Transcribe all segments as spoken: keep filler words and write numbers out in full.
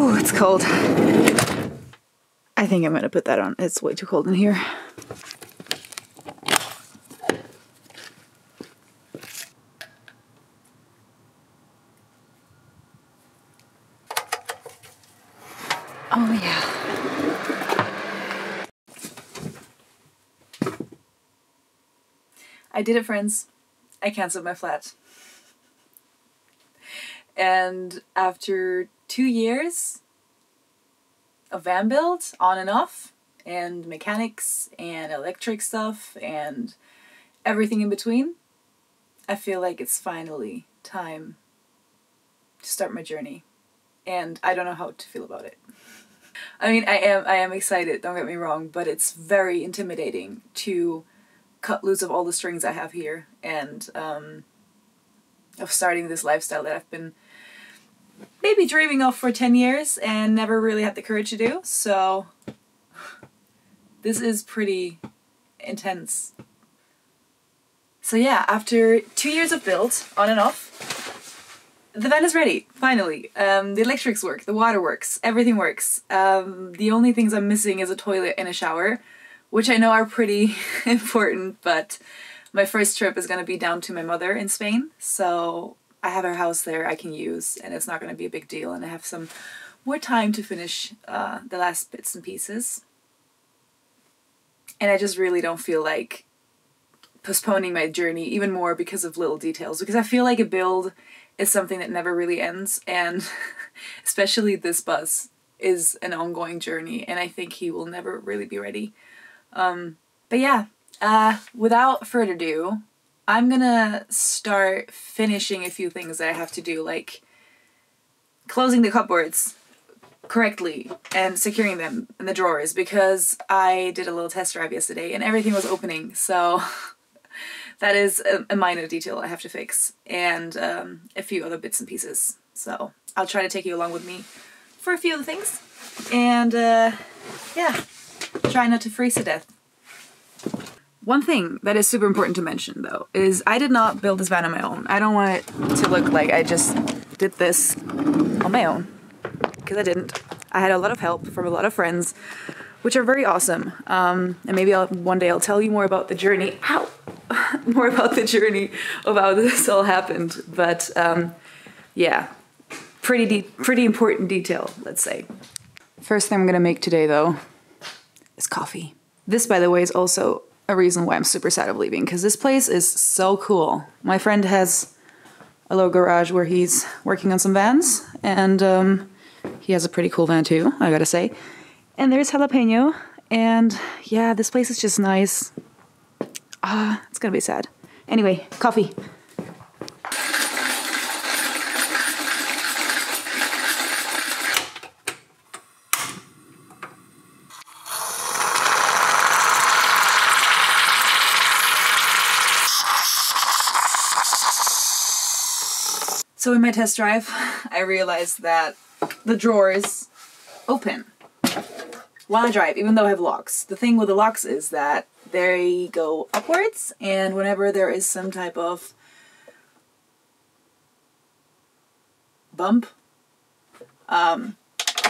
Ooh, it's cold. I think I'm gonna put that on. It's way too cold in here. Oh yeah. I did it, friends. I canceled my flat. And after two years of van build, on and off, and mechanics, and electric stuff, and everything in between, I feel like it's finally time to start my journey. And I don't know how to feel about it. I mean, I am, I am excited, don't get me wrong, but it's very intimidating to cut loose of all the strings I have here, and um, of starting this lifestyle that I've been maybe dreaming of for ten years and never really had the courage to do. So this is pretty intense. So yeah, after two years of build, on and off, the van is ready, finally. Um, the electrics work, the water works, everything works. Um, the only things I'm missing is a toilet and a shower, which I know are pretty important, but my first trip is gonna be down to my mother in Spain. So I have her house there I can use, and it's not going to be a big deal, and I have some more time to finish uh, the last bits and pieces. And I just really don't feel like postponing my journey even more because of little details, because I feel like a build is something that never really ends, and especially this bus is an ongoing journey, and I think he will never really be ready. Um, but yeah, uh, without further ado, I'm gonna start finishing a few things that I have to do, like closing the cupboards correctly and securing them in the drawers, because I did a little test drive yesterday and everything was opening, so that is a minor detail I have to fix, and um, a few other bits and pieces. So I'll try to take you along with me for a few of the things, and uh, yeah, try not to freeze to death. One thing that is super important to mention, though, is I did not build this van on my own. I don't want it to look like I just did this on my own, because I didn't. I had a lot of help from a lot of friends, which are very awesome. Um, and maybe I'll, one day I'll tell you more about the journey. Ow! More about the journey of how this all happened. But um, yeah, pretty de pretty important detail, let's say. First thing I'm gonna make today, though, is coffee. This, by the way, is also a reason why I'm super sad of leaving, because this place is so cool. My friend has a little garage where he's working on some vans, and um, he has a pretty cool van too, I gotta say. And there's Jalapeno, and yeah, this place is just nice. Ah, uh, it's gonna be sad. Anyway, coffee. So in my test drive, I realized that the drawers open while I drive, even though I have locks. The thing with the locks is that they go upwards, and whenever there is some type of bump, um,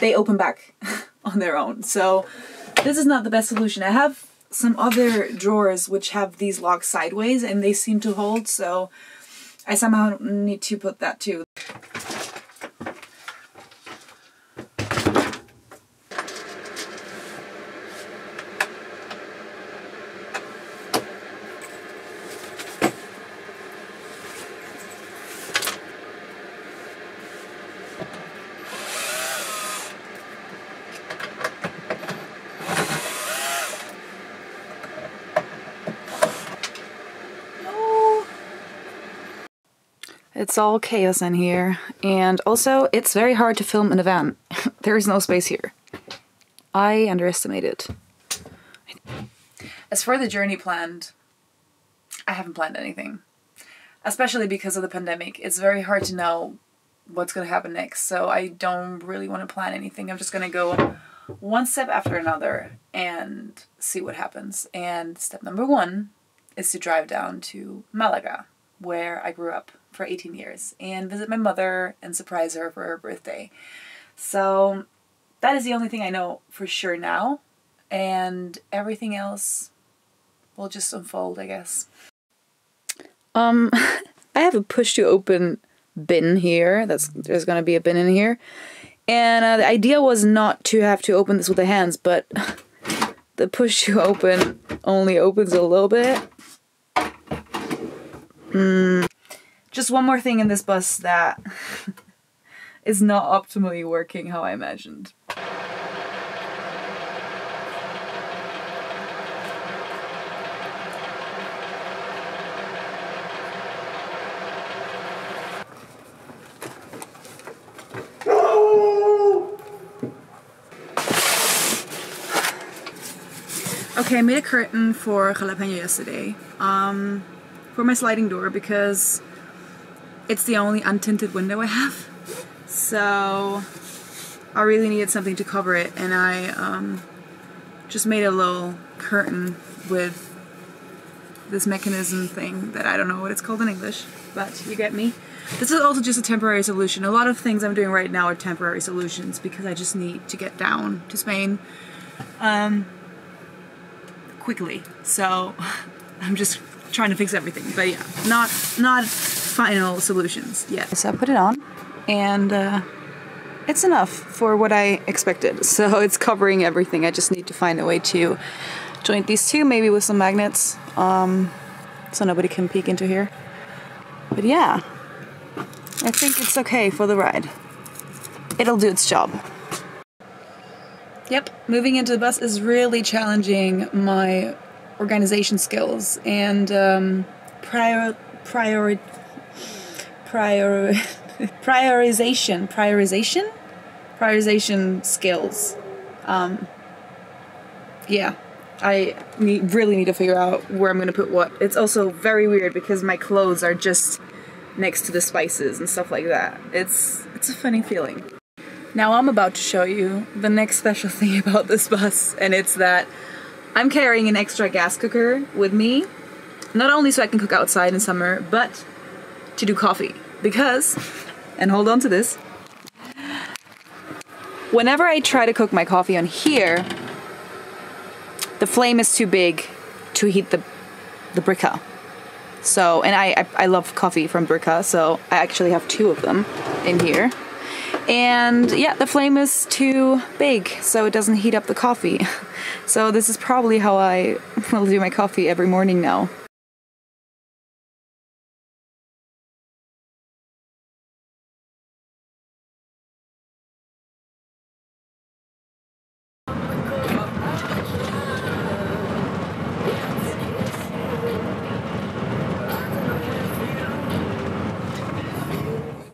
they open back on their own. So this is not the best solution. I have some other drawers which have these locks sideways, and they seem to hold, so I somehow need to put that too. It's all chaos in here, and also it's very hard to film in a van. There is no space here. I underestimated. As for the journey planned, I haven't planned anything. Especially because of the pandemic, it's very hard to know what's going to happen next, so I don't really want to plan anything. I'm just going to go one step after another and see what happens. And step number one is to drive down to Malaga, where I grew up for eighteen years, and visit my mother and surprise her for her birthday. So that is the only thing I know for sure now, and everything else will just unfold, I guess. Um, I have a push to open bin here. That's there's gonna be a bin in here, and uh, the idea was not to have to open this with the hands, but the push to open only opens a little bit. Mm. Just one more thing in this bus that is not optimally working how I imagined. Okay, I made a curtain for Jalapeno yesterday, um, for my sliding door, because it's the only untinted window I have. So I really needed something to cover it, and I um, just made a little curtain with this mechanism thing that I don't know what it's called in English, but you get me. This is also just a temporary solution. A lot of things I'm doing right now are temporary solutions because I just need to get down to Spain um, quickly. So I'm just trying to fix everything, but yeah, not not final solutions yet. So I put it on, and uh, it's enough for what I expected. So it's covering everything. I just need to find a way to joint these two, maybe with some magnets, um, so nobody can peek into here. But yeah, I think it's okay for the ride. It'll do its job. Yep, moving into the bus is really challenging my organization skills and um, prior, prior, prior, priorization, priorization, priorization skills. Um, yeah, I need, really need to figure out where I'm gonna put what. It's also very weird because my clothes are just next to the spices and stuff like that. It's it's a funny feeling. Now I'm about to show you the next special thing about this bus, and it's that I'm carrying an extra gas cooker with me, not only so I can cook outside in summer, but to do coffee. Because, and hold on to this, whenever I try to cook my coffee on here, the flame is too big to heat the, the Bricka. So, and I, I, I love coffee from Bricka, so I actually have two of them in here. And yeah, the flame is too big, so it doesn't heat up the coffee. So this is probably how I will do my coffee every morning now.